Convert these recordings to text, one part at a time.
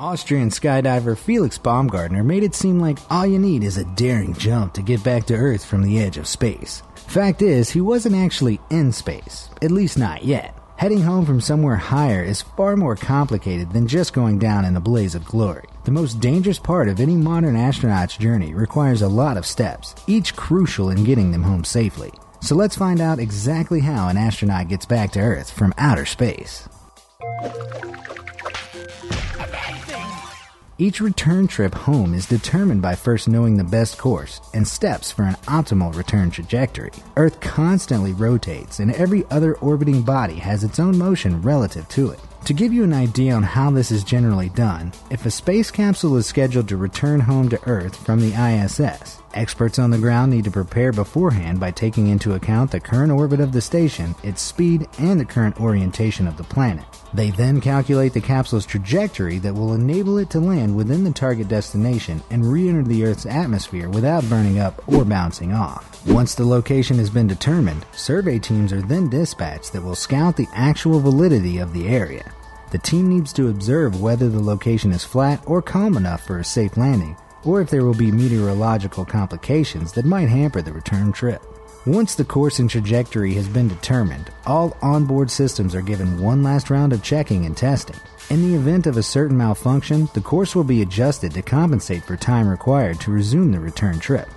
Austrian skydiver Felix Baumgartner made it seem like all you need is a daring jump to get back to Earth from the edge of space. Fact is, he wasn't actually in space, at least not yet. Heading home from somewhere higher is far more complicated than just going down in a blaze of glory. The most dangerous part of any modern astronaut's journey requires a lot of steps, each crucial in getting them home safely. So let's find out exactly how an astronaut gets back to Earth from outer space. Each return trip home is determined by first knowing the best course and steps for an optimal return trajectory. Earth constantly rotates, and every other orbiting body has its own motion relative to it. To give you an idea on how this is generally done, if a space capsule is scheduled to return home to Earth from the ISS, experts on the ground need to prepare beforehand by taking into account the current orbit of the station, its speed, and the current orientation of the planet. They then calculate the capsule's trajectory that will enable it to land within the target destination and re-enter the Earth's atmosphere without burning up or bouncing off. Once the location has been determined, survey teams are then dispatched that will scout the actual validity of the area. The team needs to observe whether the location is flat or calm enough for a safe landing, or if there will be meteorological complications that might hamper the return trip. Once the course and trajectory has been determined, all onboard systems are given one last round of checking and testing. In the event of a certain malfunction, the course will be adjusted to compensate for time required to resume the return trip.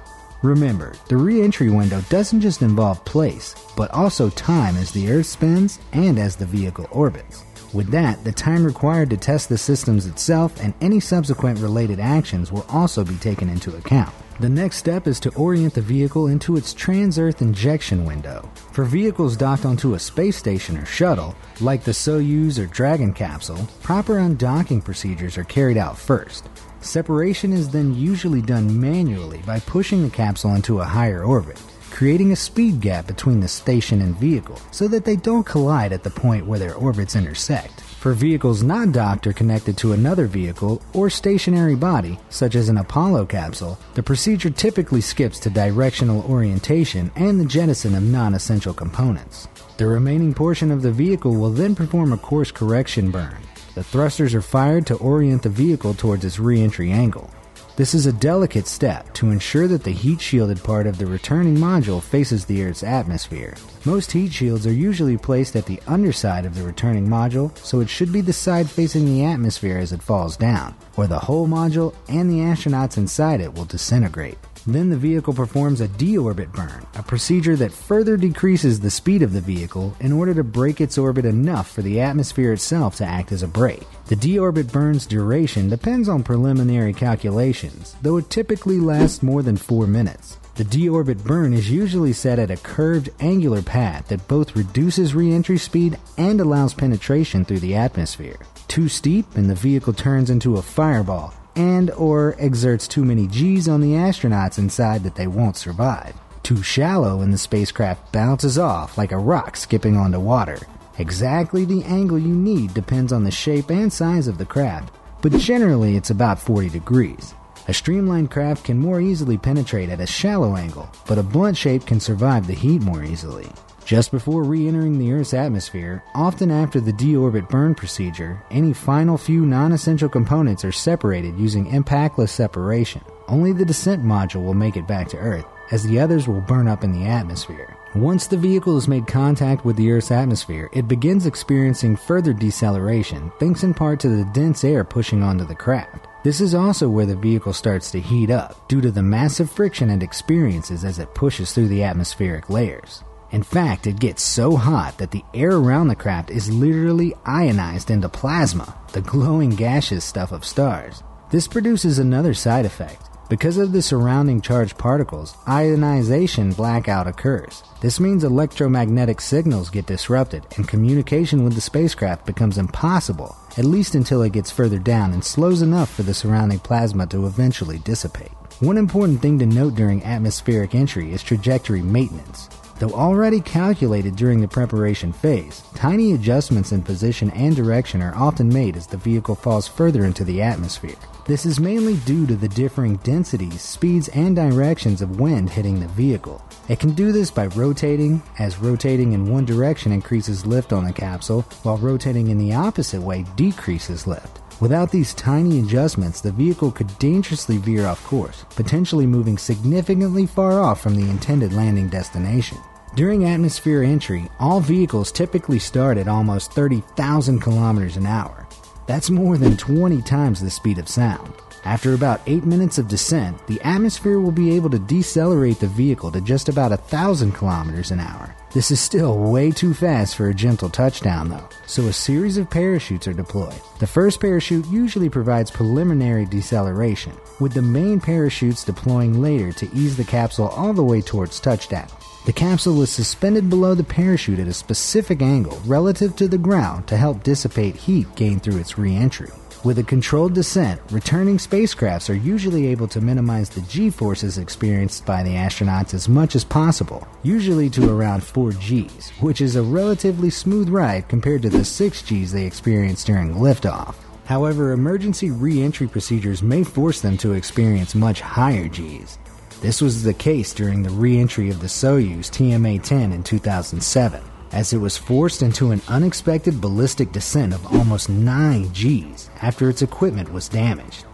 Remember, the re-entry window doesn't just involve place, but also time as the Earth spins and as the vehicle orbits. With that, the time required to test the systems itself and any subsequent related actions will also be taken into account. The next step is to orient the vehicle into its trans-Earth injection window. For vehicles docked onto a space station or shuttle, like the Soyuz or Dragon capsule, proper undocking procedures are carried out first. Separation is then usually done manually by pushing the capsule into a higher orbit, creating a speed gap between the station and vehicle so that they don't collide at the point where their orbits intersect. For vehicles not docked or connected to another vehicle or stationary body, such as an Apollo capsule, the procedure typically skips to directional orientation and the jettison of non-essential components. The remaining portion of the vehicle will then perform a course correction burn. The thrusters are fired to orient the vehicle towards its re-entry angle. This is a delicate step to ensure that the heat-shielded part of the returning module faces the Earth's atmosphere. Most heat shields are usually placed at the underside of the returning module, so it should be the side facing the atmosphere as it falls down, or the whole module and the astronauts inside it will disintegrate. Then the vehicle performs a deorbit burn, a procedure that further decreases the speed of the vehicle in order to break its orbit enough for the atmosphere itself to act as a brake. The deorbit burn's duration depends on preliminary calculations, though it typically lasts more than 4 minutes. The deorbit burn is usually set at a curved, angular path that both reduces re-entry speed and allows penetration through the atmosphere. Too steep and the vehicle turns into a fireball, and or exerts too many G's on the astronauts inside that they won't survive. Too shallow and the spacecraft bounces off like a rock skipping onto water. Exactly the angle you need depends on the shape and size of the craft, but generally it's about 40 degrees. A streamlined craft can more easily penetrate at a shallow angle, but a blunt shape can survive the heat more easily. Just before re-entering the Earth's atmosphere, often after the deorbit burn procedure, any final few non-essential components are separated using impactless separation. Only the descent module will make it back to Earth, as the others will burn up in the atmosphere. Once the vehicle has made contact with the Earth's atmosphere, it begins experiencing further deceleration, thanks in part to the dense air pushing onto the craft. This is also where the vehicle starts to heat up, due to the massive friction it experiences as it pushes through the atmospheric layers. In fact, it gets so hot that the air around the craft is literally ionized into plasma, the glowing gaseous stuff of stars. This produces another side effect. Because of the surrounding charged particles, ionization blackout occurs. This means electromagnetic signals get disrupted and communication with the spacecraft becomes impossible, at least until it gets further down and slows enough for the surrounding plasma to eventually dissipate. One important thing to note during atmospheric entry is trajectory maintenance. Though already calculated during the preparation phase, tiny adjustments in position and direction are often made as the vehicle falls further into the atmosphere. This is mainly due to the differing densities, speeds, and directions of wind hitting the vehicle. It can do this by rotating, as rotating in one direction increases lift on the capsule, while rotating in the opposite way decreases lift. Without these tiny adjustments, the vehicle could dangerously veer off course, potentially moving significantly far off from the intended landing destination. During atmosphere entry, all vehicles typically start at almost 30,000 kilometers an hour. That's more than 20 times the speed of sound. After about 8 minutes of descent, the atmosphere will be able to decelerate the vehicle to just about 1,000 kilometers an hour. This is still way too fast for a gentle touchdown though, so a series of parachutes are deployed. The first parachute usually provides preliminary deceleration, with the main parachutes deploying later to ease the capsule all the way towards touchdown. The capsule is suspended below the parachute at a specific angle relative to the ground to help dissipate heat gained through its re-entry. With a controlled descent, returning spacecrafts are usually able to minimize the G-forces experienced by the astronauts as much as possible, usually to around 4 Gs, which is a relatively smooth ride compared to the 6 Gs they experience during liftoff. However, emergency re-entry procedures may force them to experience much higher Gs. This was the case during the re-entry of the Soyuz TMA-10 in 2007, as it was forced into an unexpected ballistic descent of almost 9 Gs after its equipment was damaged.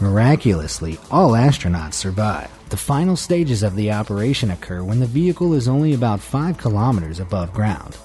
Miraculously, all astronauts survived. The final stages of the operation occur when the vehicle is only about 5 kilometers above ground.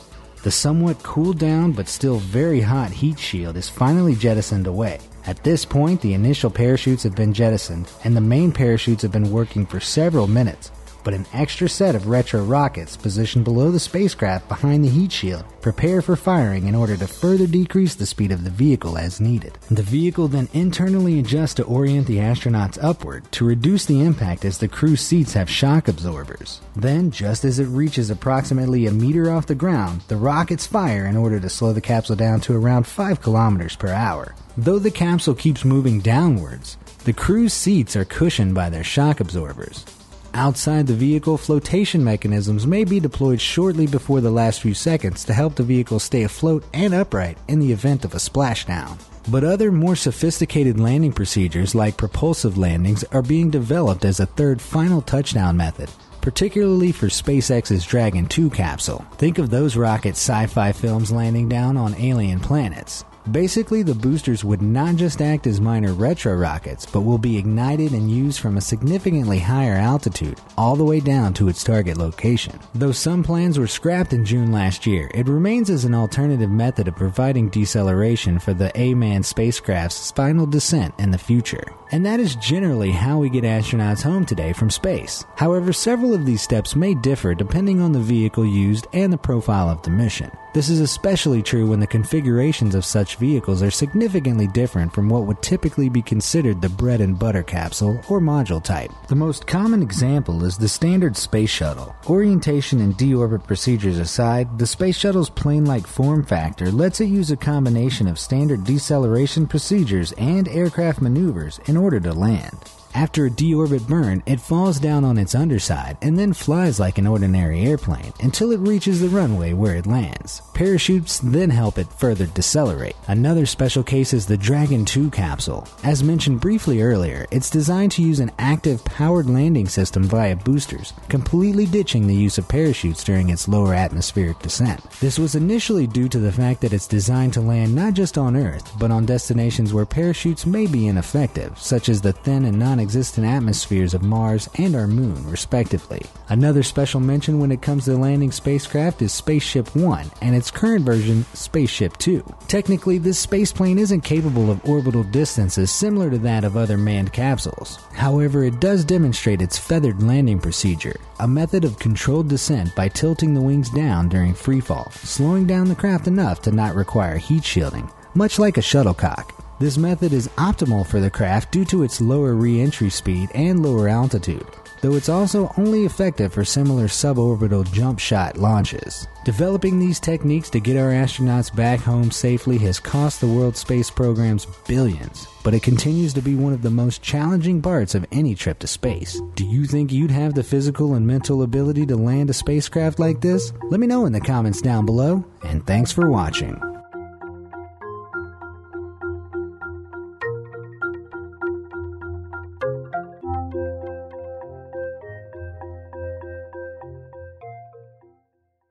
The somewhat cooled down but still very hot heat shield is finally jettisoned away. At this point, the initial parachutes have been jettisoned, and the main parachutes have been working for several minutes, but an extra set of retro rockets positioned below the spacecraft behind the heat shield prepare for firing in order to further decrease the speed of the vehicle as needed. The vehicle then internally adjusts to orient the astronauts upward to reduce the impact, as the crew seats have shock absorbers. Then, just as it reaches approximately a meter off the ground, the rockets fire in order to slow the capsule down to around 5 kilometers per hour. Though the capsule keeps moving downwards, the crew's seats are cushioned by their shock absorbers. Outside the vehicle, flotation mechanisms may be deployed shortly before the last few seconds to help the vehicle stay afloat and upright in the event of a splashdown. But other more sophisticated landing procedures, like propulsive landings, are being developed as a third final touchdown method, particularly for SpaceX's Dragon 2 capsule. Think of those rocket sci-fi films landing down on alien planets. Basically, the boosters would not just act as minor retro rockets, but will be ignited and used from a significantly higher altitude, all the way down to its target location. Though some plans were scrapped in June last year, it remains as an alternative method of providing deceleration for the A-man spacecraft's final descent in the future. And that is generally how we get astronauts home today from space. However, several of these steps may differ depending on the vehicle used and the profile of the mission. This is especially true when the configurations of such vehicles are significantly different from what would typically be considered the bread and butter capsule or module type. The most common example is the standard space shuttle. Orientation and deorbit procedures aside, the space shuttle's plane-like form factor lets it use a combination of standard deceleration procedures and aircraft maneuvers in order to land. After a deorbit burn, it falls down on its underside and then flies like an ordinary airplane until it reaches the runway where it lands. Parachutes then help it further decelerate. Another special case is the Dragon 2 capsule. As mentioned briefly earlier, it's designed to use an active powered landing system via boosters, completely ditching the use of parachutes during its lower atmospheric descent. This was initially due to the fact that it's designed to land not just on Earth, but on destinations where parachutes may be ineffective, such as the thin and non-existent atmospheres of Mars and our moon, respectively. Another special mention when it comes to landing spacecraft is Spaceship 1 and its current version, Spaceship 2. Technically, this spaceplane isn't capable of orbital distances similar to that of other manned capsules. However, it does demonstrate its feathered landing procedure, a method of controlled descent by tilting the wings down during freefall, slowing down the craft enough to not require heat shielding, much like a shuttlecock. This method is optimal for the craft due to its lower re-entry speed and lower altitude, though it's also only effective for similar suborbital jump shot launches. Developing these techniques to get our astronauts back home safely has cost the world space programs billions, but it continues to be one of the most challenging parts of any trip to space. Do you think you'd have the physical and mental ability to land a spacecraft like this? Let me know in the comments down below, and thanks for watching.